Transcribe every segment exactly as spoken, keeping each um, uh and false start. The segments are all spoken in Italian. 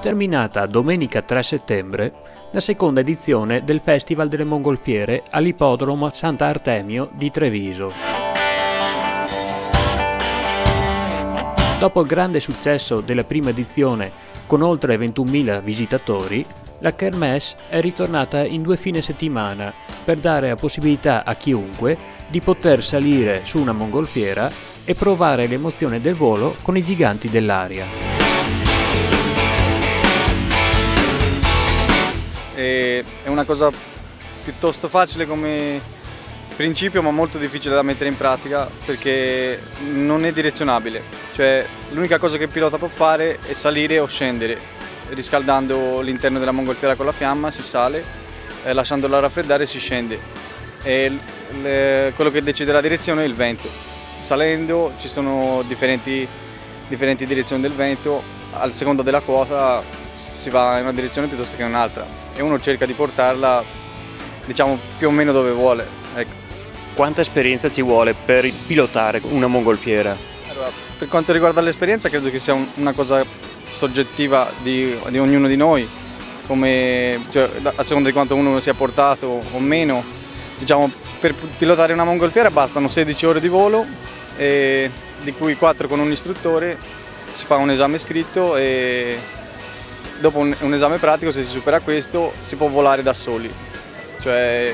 Terminata domenica tre settembre la seconda edizione del Festival delle Mongolfiere all'Ippodromo Sant'Artemio di Treviso. Dopo il grande successo della prima edizione con oltre ventunomila visitatori, la kermesse è ritornata in due fine settimana per dare la possibilità a chiunque di poter salire su una mongolfiera e provare l'emozione del volo con i giganti dell'aria. E è una cosa piuttosto facile come principio, ma molto difficile da mettere in pratica perché non è direzionabile, cioè l'unica cosa che il pilota può fare è salire o scendere, riscaldando l'interno della mongolfiera con la fiamma si sale, eh, lasciandola raffreddare si scende, e le, quello che decide la direzione è il vento. Salendo ci sono differenti, differenti direzioni del vento, a seconda della quota si va in una direzione piuttosto che in un'altra e uno cerca di portarla, diciamo, più o meno dove vuole. Ecco. Quanta esperienza ci vuole per pilotare una mongolfiera? Allora, per quanto riguarda l'esperienza, credo che sia una cosa soggettiva di, di ognuno di noi, come, cioè, a seconda di quanto uno sia portato o meno. Diciamo, per pilotare una mongolfiera bastano sedici ore di volo, e, di cui quattro con un istruttore, si fa un esame scritto e dopo un, un esame pratico, se si supera questo, si può volare da soli, cioè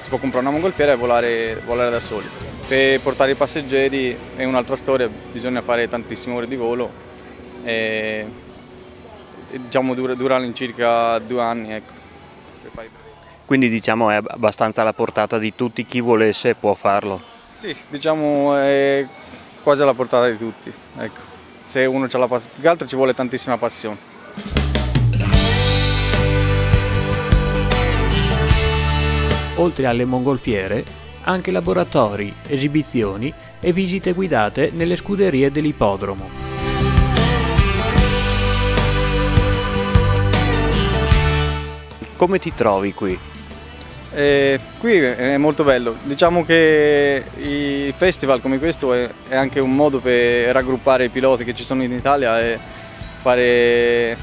si può comprare una mongolfiera e volare, volare da soli. Per portare i passeggeri è un'altra storia, bisogna fare tantissime ore di volo e, e diciamo dura, dura all'incirca due anni. Ecco. Quindi diciamo è abbastanza alla portata di tutti, chi volesse può farlo? Sì, diciamo è quasi alla portata di tutti, ecco. Se uno c'ha la passione, più che altro ci vuole tantissima passione. Oltre alle mongolfiere, anche laboratori, esibizioni e visite guidate nelle scuderie dell'ippodromo. Come ti trovi qui? Eh, qui è molto bello, diciamo che i festival come questo è, è anche un modo per raggruppare i piloti che ci sono in Italia e fare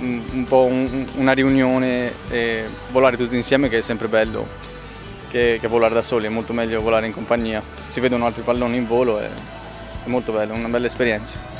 un, un po' un, una riunione e volare tutti insieme, che è sempre bello, che, che volare da soli, è molto meglio volare in compagnia, si vedono altri palloni in volo, è, è molto bello, è una bella esperienza.